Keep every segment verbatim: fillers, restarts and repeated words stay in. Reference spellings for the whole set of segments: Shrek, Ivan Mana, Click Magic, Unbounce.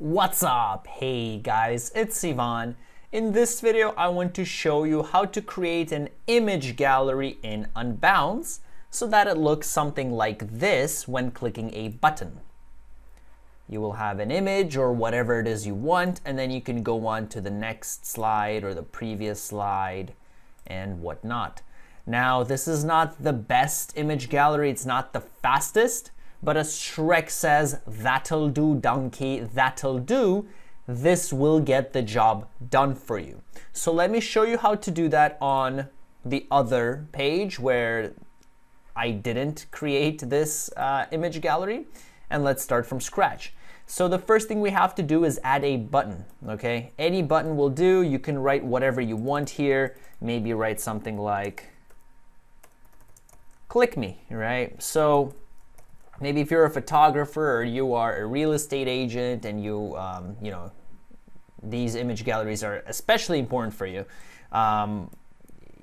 What's up? Hey guys, it's Ivan. In this video, I want to show you how to create an image gallery in Unbounce so that it looks something like this when clicking a button. You will have an image or whatever it is you want, and then you can go on to the next slide or the previous slide and whatnot. Now, this is not the best image gallery. It's not the fastest. But as Shrek says, that'll do, donkey, that'll do, this will get the job done for you. So let me show you how to do that on the other page where I didn't create this uh, image gallery. And let's start from scratch. So the first thing we have to do is add a button, okay? Any button will do. You can write whatever you want here. Maybe write something like, click me, right? So maybe if you're a photographer or you are a real estate agent and you, um, you know, these image galleries are especially important for you. Um,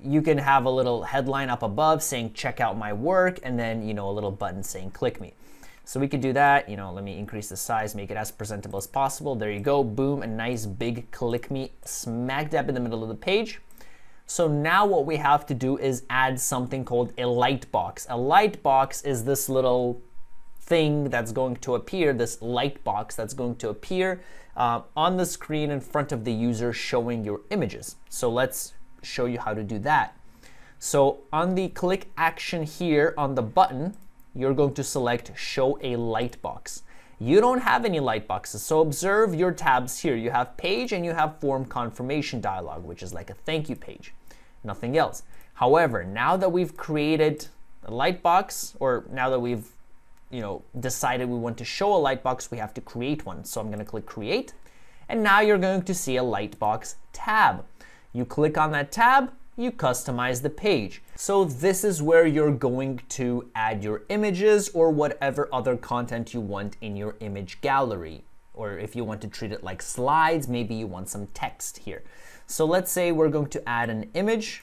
you can have a little headline up above saying, check out my work, and then, you know, a little button saying, click me. So we could do that. You know, let me increase the size, make it as presentable as possible. There you go. Boom, a nice big click me smack dab in the middle of the page. So now what we have to do is add something called a light box. A light box is this little thing that's going to appear, this light box that's going to appear uh, on the screen in front of the user showing your images. So let's show you how to do that. So on the click action here on the button, you're going to select show a light box. You don't have any light boxes, so observe your tabs here. You have page and you have form confirmation dialog, which is like a thank you page, nothing else. However, now that we've created a light box, or now that we've you know, decided we want to show a light box, we have to create one. So I'm going to click create, and now you're going to see a light box tab. You click on that tab, you customize the page. So this is where you're going to add your images or whatever other content you want in your image gallery. Or if you want to treat it like slides, maybe you want some text here. So let's say we're going to add an image.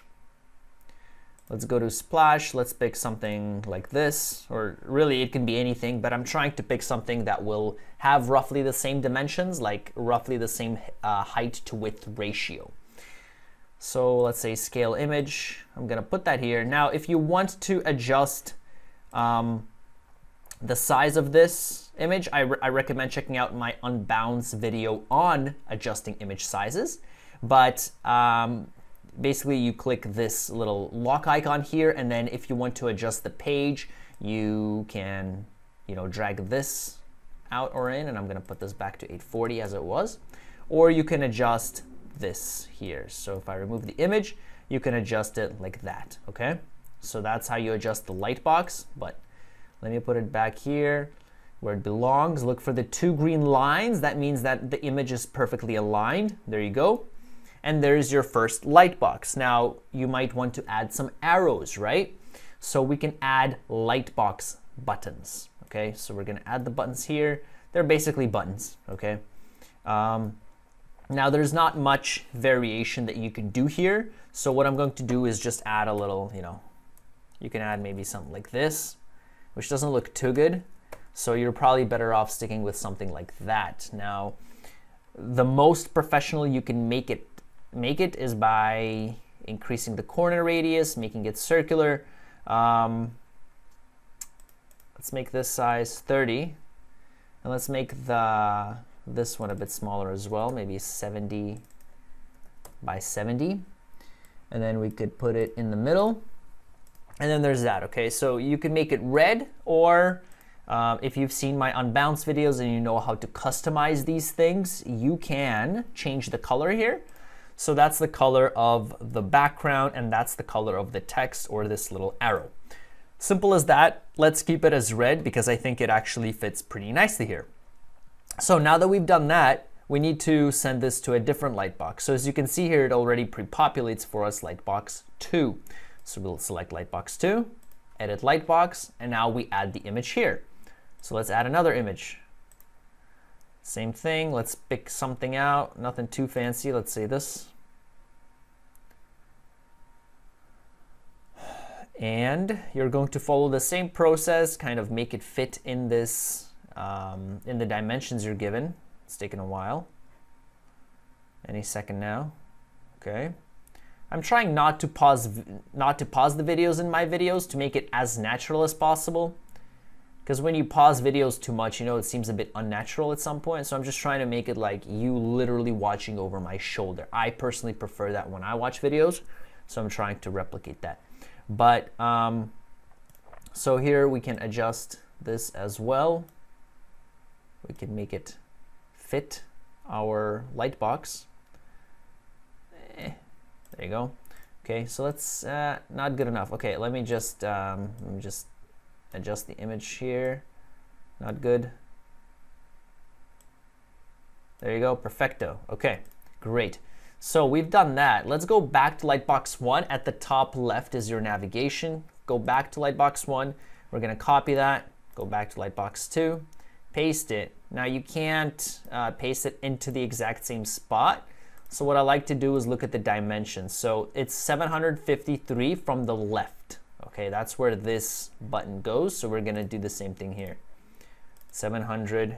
Let's go to splash, let's pick something like this, or really it can be anything, but I'm trying to pick something that will have roughly the same dimensions, like roughly the same uh, height to width ratio. So let's say scale image, I'm gonna put that here. Now if you want to adjust um, the size of this image, I, re I recommend checking out my Unbounce video on adjusting image sizes, but um, basically you click this little lock icon here, and then if you want to adjust the page, you can, you know, drag this out or in, and I'm gonna put this back to eight forty as it was, or you can adjust this here. So if I remove the image, you can adjust it like that, okay? So that's how you adjust the light box, but let me put it back here where it belongs. Look for the two green lines. That means that the image is perfectly aligned. There you go. And there's your first light box. Now you might want to add some arrows, right? So we can add light box buttons. Okay, so we're gonna add the buttons here. They're basically buttons, okay? Um, now there's not much variation that you can do here. So what I'm going to do is just add a little, you know, you can add maybe something like this, which doesn't look too good. So you're probably better off sticking with something like that. Now, the most professional you can make it make it is by increasing the corner radius, making it circular. Um, let's make this size thirty, and let's make the this one a bit smaller as well, maybe seventy by seventy, and then we could put it in the middle, and then there's that. Okay, so you can make it red, or uh, if you've seen my Unbounce videos and you know how to customize these things, you can change the color here. So that's the color of the background, and that's the color of the text or this little arrow. Simple as that. Let's keep it as red because I think it actually fits pretty nicely here. So now that we've done that, we need to send this to a different light box. So as you can see here, it already pre-populates for us light box two. So we'll select light box two, edit light box, and now we add the image here. So let's add another image. Same thing, let's pick something out, nothing too fancy, let's say this. And you're going to follow the same process, kind of make it fit in this, um, in the dimensions you're given. It's taken a while. Any second now. Okay. I'm trying not to pause not to pause the videos in my videos to make it as natural as possible. Because when you pause videos too much, you know, it seems a bit unnatural at some point. So I'm just trying to make it like you literally watching over my shoulder. I personally prefer that when I watch videos. So I'm trying to replicate that. But um, so here we can adjust this as well. We can make it fit our light box. Eh, there you go. Okay, so that's uh, not good enough. Okay, let me just um, let me just adjust the image here. Not good. There you go. Perfecto. Okay, great. So we've done that. Let's go back to Lightbox one. At the top left is your navigation. Go back to Lightbox one. We're going to copy that. Go back to Lightbox two. Paste it. Now you can't uh, paste it into the exact same spot. So what I like to do is look at the dimensions. So it's seven hundred fifty-three from the left. Okay, that's where this button goes. So we're going to do the same thing here. seven hundred,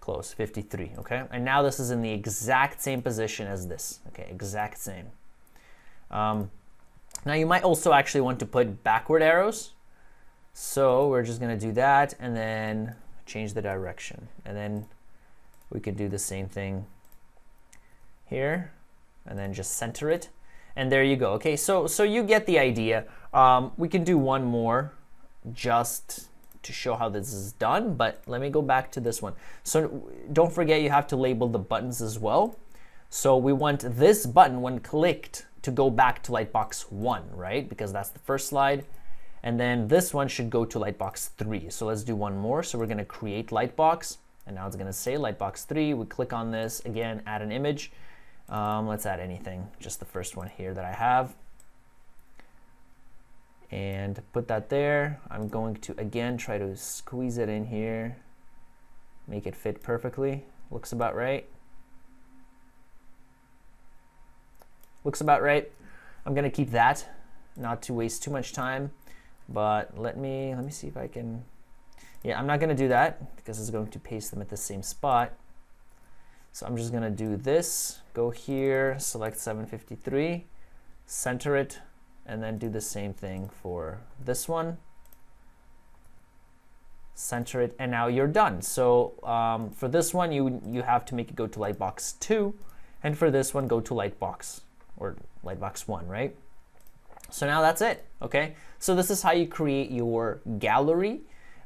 close, fifty-three. Okay, and now this is in the exact same position as this. Okay, exact same. Um, now you might also actually want to put backward arrows. So we're just going to do that and then change the direction. And then we could do the same thing here and then just center it. And there you go. Okay, so so you get the idea. Um, we can do one more just to show how this is done, but let me go back to this one. So don't forget you have to label the buttons as well. So we want this button when clicked to go back to Lightbox one, right? Because that's the first slide. And then this one should go to Lightbox three. So let's do one more. So we're going to create Lightbox, and now it's going to say Lightbox three. We click on this again, add an image. Um, let's add anything, just the first one here that I have. And put that there. I'm going to, again, try to squeeze it in here. Make it fit perfectly. Looks about right. Looks about right. I'm going to keep that, not to waste too much time. But let me, let me see if I can. Yeah, I'm not going to do that because it's going to paste them at the same spot. So I'm just going to do this, go here, select seven fifty-three, center it, and then do the same thing for this one. Center it, and now you're done. So um, for this one, you, you have to make it go to Lightbox two, and for this one, go to Lightbox, or Lightbox one, right? So now that's it, okay? So this is how you create your gallery,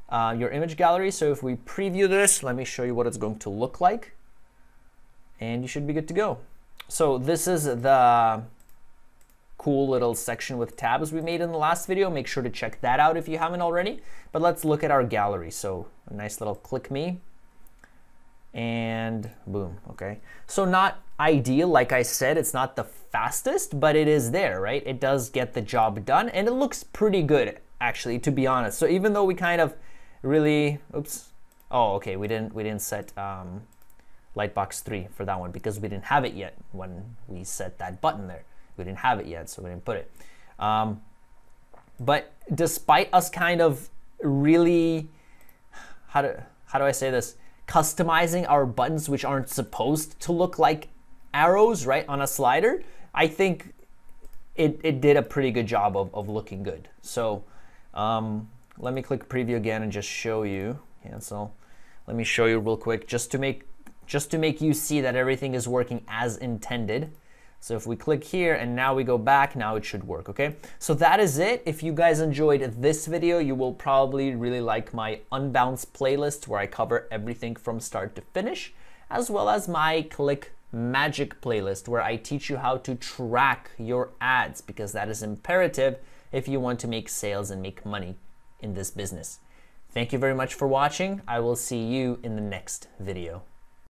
uh, your image gallery. So if we preview this, let me show you what it's going to look like. And you should be good to go. So this is the cool little section with tabs we made in the last video. Make sure to check that out if you haven't already. But let's look at our gallery. So a nice little click me. And boom, okay. So not ideal, like I said, it's not the fastest, but it is there, right? It does get the job done and it looks pretty good, actually, to be honest. So even though we kind of really, oops. Oh, okay, we didn't, we didn't set, um, Lightbox three for that one because we didn't have it yet when we set that button there. We didn't have it yet, so we didn't put it. Um, but despite us kind of really, how do, how do I say this? Customizing our buttons, which aren't supposed to look like arrows, right, on a slider, I think it, it did a pretty good job of, of looking good. So um, let me click preview again and just show you. Cancel. Let me show you real quick just to make just to make you see that everything is working as intended. So if we click here and now we go back, now it should work, okay? So that is it. If you guys enjoyed this video, you will probably really like my Unbounce playlist where I cover everything from start to finish, as well as my Click Magic playlist where I teach you how to track your ads because that is imperative if you want to make sales and make money in this business. Thank you very much for watching. I will see you in the next video.